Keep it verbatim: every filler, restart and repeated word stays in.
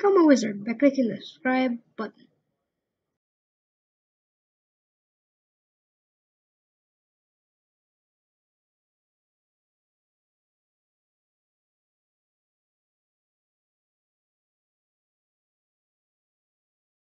become a wizard by clicking the subscribe button.